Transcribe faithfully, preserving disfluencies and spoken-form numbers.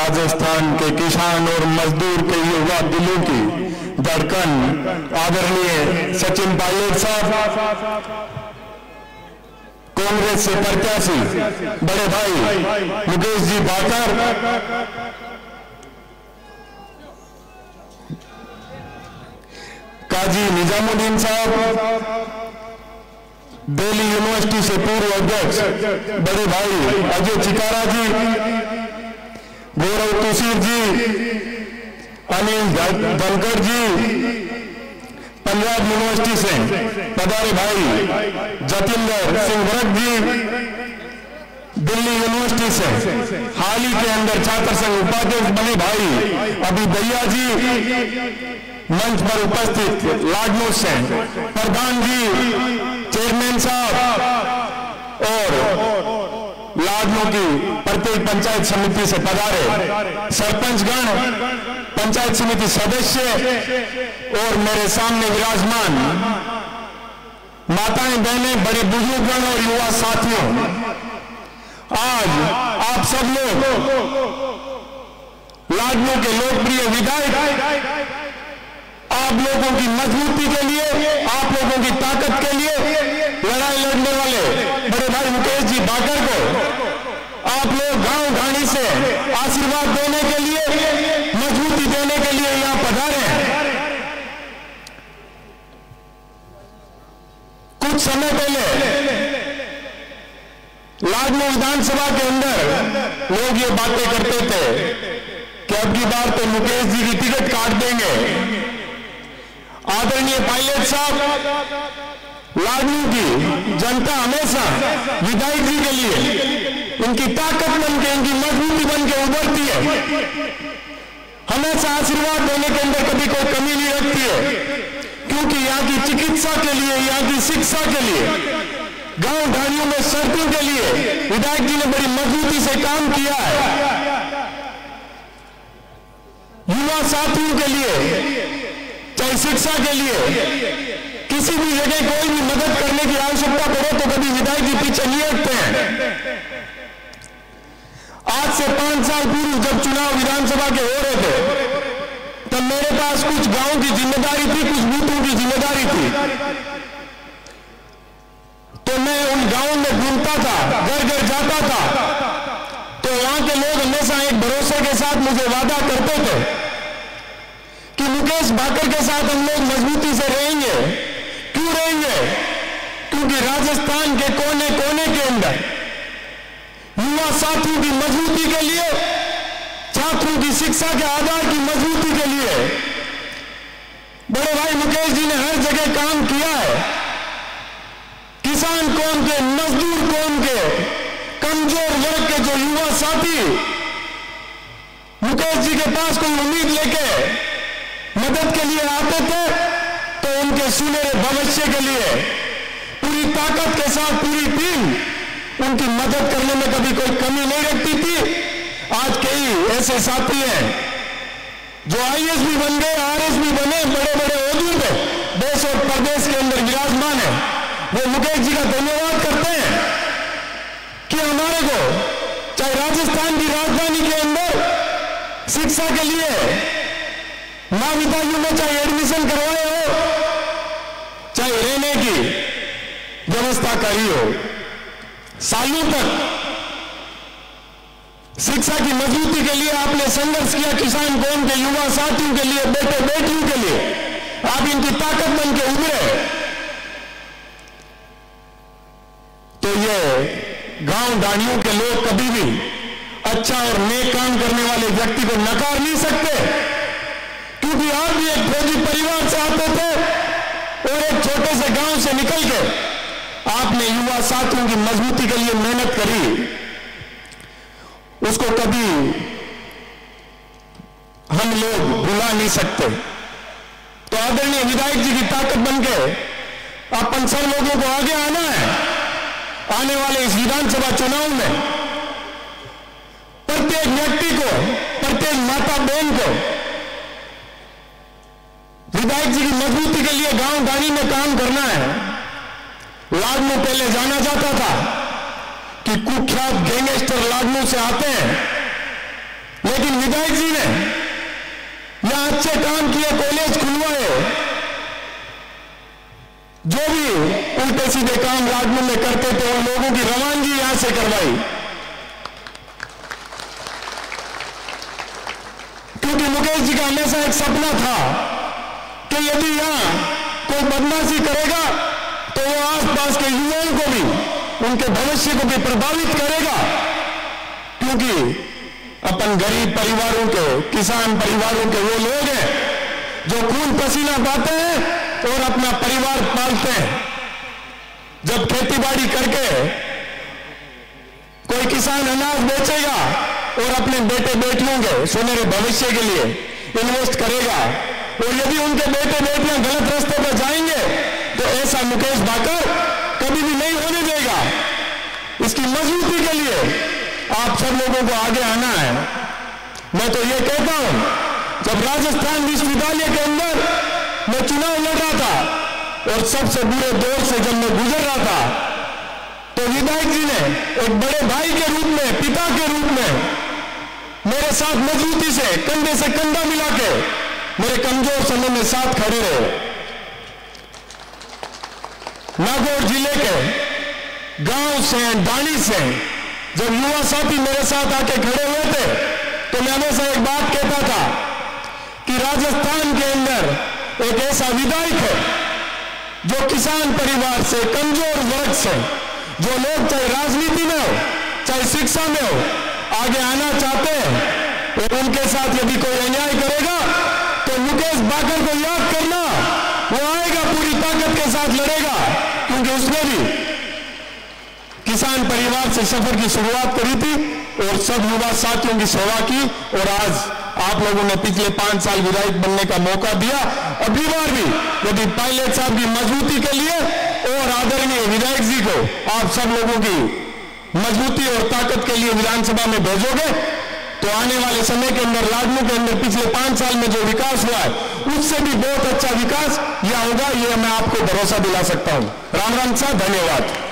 राजस्थान के किसान और मजदूर के युवा दिलों की धड़कन आदरणीय सचिन पायलट साहब, कांग्रेस से प्रत्याशी बड़े भाई मुकेश जी भाकर, काजी निजामुद्दीन साहब, दिल्ली यूनिवर्सिटी से पूर्व अध्यक्ष बड़े भाई अजय चिकारा जी, गौरव तुशीर जी, अनिल धनखड़ जी, पंजाब यूनिवर्सिटी से पधारे भाई जतेंद्र सिंह जी, दिल्ली यूनिवर्सिटी से हाल ही के अंदर छात्र संघ उपाध्यक्ष बने भाई अभी भैया जी, मंच पर उपस्थित लाडनूँ से प्रधान जी, चेयरमैन साहब और लाडनूँ की प्रत्येक पंचायत समिति से पधारे सरपंचगण, पंचायत समिति सदस्य और मेरे सामने विराजमान माताएं, बहनें, बड़े बुजुर्गगण और युवा साथियों, आज आप सब लोग लाडनूँ के लोकप्रिय विधायक आप लोगों की मजबूती के लिए, आप लोगों की ताकत के लिए लड़ाई लड़ने वाले बड़े भाई मुकेश जी भाकर को आप लोग गांव घाटी से आशीर्वाद देने के लिए, मजबूती देने के लिए यहां पधारे हैं। कुछ समय पहले लाडनूँ विधानसभा के अंदर लोग ये बातें करते थे कि अब की बार तो मुकेश जी की टिकट काट देंगे। आदरणीय पायलट साहब, लाडनूँ की जनता हमेशा विधायक जी के लिए उनकी ताकत बन के, उनकी मजबूती बन के उभरती है, हमेशा आशीर्वाद देने के अंदर कभी कोई कमी नहीं रखती है, क्योंकि यहाँ की चिकित्सा के लिए, यहाँ की शिक्षा के लिए, गांव ढाणियों में सड़कों के लिए विधायक जी ने बड़ी मजबूती से काम किया है। युवा साथियों के लिए, चाहे शिक्षा के लिए, किसी भी जगह कोई भी मदद करने की आवश्यकता पड़े तो कभी विधायक जी पीछे नहीं हटते हैं। आज से पांच साल पूर्व जब चुनाव विधानसभा के हो रहे थे तब मेरे पास कुछ गांव की जिम्मेदारी थी, कुछ बूथों की जिम्मेदारी थी, तो मैं उन गांव में घूमता था, घर घर जाता था, तो वहां के लोग हमेशा एक भरोसे के साथ मुझे वादा करते थे कि मुकेश भाकर के साथ हम लोग मजबूती से रहेंगे। क्यों रहेंगे? क्योंकि राजस्थान के कोने कोने के अंदर युवा साथियों की मजबूती के लिए, छात्रों की शिक्षा के आधार की मजबूती के लिए बड़े भाई मुकेश जी ने हर जगह काम किया है। किसान कौम के, मजदूर कौम के, कमजोर वर्ग के जो युवा साथी मुकेश जी के पास कोई उम्मीद लेके मदद के लिए आते थे तो उनके सुनहरे भविष्य के लिए पूरी ताकत के साथ पूरी टीम उनकी मदद करने में कभी कोई कमी नहीं रखती थी। आज कई ऐसे साथी हैं जो आई ए एस भी बन गए, आर एस भी बने, बड़े बड़े ओहदों पे देश और प्रदेश के अंदर विराजमान है। वो मुकेश जी का धन्यवाद करते हैं कि हमारे को चाहे राजस्थान की राजधानी के अंदर शिक्षा के लिए मां विद्यालयों में चाहे एडमिशन करवाए हो, चाहे रहने की व्यवस्था करी हो, सालों तक शिक्षा की मजबूती के लिए आपने संघर्ष किया। किसान कौम के युवा साथियों के लिए, बेटे बेटियों के लिए आप इनकी ताकत बन के उभरे, तो ये गांव ढाणियों के लोग कभी भी अच्छा और नेक काम करने वाले व्यक्ति को नकार नहीं सकते, क्योंकि आप भी एक फौजी परिवार से आते थे और एक छोटे से गांव से निकल के आपने युवा साथियों की मजबूती के लिए मेहनत करी, उसको कभी हम लोग भुला नहीं सकते। तो आदरणीय विधायक जी की ताकत बन के अपन सब लोगों को आगे आना है। आने वाले इस विधानसभा चुनाव में प्रत्येक व्यक्ति को, प्रत्येक माता बहन को विधायक जी की मजबूती के लिए गांव ढाणी में काम करना है। लाडनूँ पहले जाना जाता था कि कुख्यात गैंगस्टर लाडनूँ से आते हैं, लेकिन विधायक जी ने यह अच्छे काम किए, कॉलेज खुलवाए। जो भी उल्टे सीधे काम राजमन में करते थे उन लोगों की रवानगी यहां से करवाई, क्योंकि मुकेश जी का हमेशा एक सपना था कि यदि यहां कोई बदमाशी करेगा तो वो आसपास के युवाओं को भी, उनके भविष्य को भी प्रभावित करेगा। क्योंकि अपन गरीब परिवारों के, किसान परिवारों के वो लोग हैं जो खून पसीना बहाते हैं और अपना परिवार पालते हैं। जब खेतीबाड़ी करके कोई किसान अनाज बेचेगा और अपने बेटे बेटियों के सुनहरे भविष्य के लिए इन्वेस्ट करेगा, और यदि उनके बेटे बेटियां गलत रास्ते पर जाएंगे तो ऐसा मुकेश भाकर कभी भी नहीं होने देगा। इसकी मजबूती के लिए आप सब लोगों को आगे आना है। मैं तो ये कहता हूं, जब राजस्थान विश्वविद्यालय के अंदर मैं चुनाव लड़ रहा था और सबसे बुरे दौर से जब मैं गुजर रहा था, तो विधायक जी ने एक बड़े भाई के रूप में, पिता के रूप में मेरे साथ मजबूती से कंधे से कंधा मिला के मेरे कमजोर समय में साथ खड़े रहे। नागौर जिले के गांव से, डाणी से जब युवा साथी मेरे साथ आके खड़े हुए थे, तो मैं हमेशा एक बात कहता था कि राजस्थान के अंदर एक ऐसा विधायक है जो किसान परिवार से, कमजोर वर्ग से, जो लोग चाहे राजनीति में हो चाहे शिक्षा में हो आगे आना चाहते हैं, और उनके साथ यदि कोई अन्याय करेगा तो मुकेश भाकर को याद करना। वो आएगा, पूरी ताकत के साथ लड़ेगा, क्योंकि उसने भी किसान परिवार से सफर की शुरुआत करी थी और सब युवा साथियों की सेवा की। और आज आप लोगों ने पिछले पांच साल विधायक बनने का मौका दिया। अगली बार भी यदि पायलट साहब की मजबूती के लिए और आदरणीय विधायक जी को आप सब लोगों की मजबूती और ताकत के लिए विधानसभा में भेजोगे, तो आने वाले समय के अंदर लाडनूँ के अंदर पिछले पांच साल में जो विकास हुआ है उससे भी बहुत अच्छा विकास यह होगा, यह मैं आपको भरोसा दिला सकता हूं। राम राम साहब, धन्यवाद।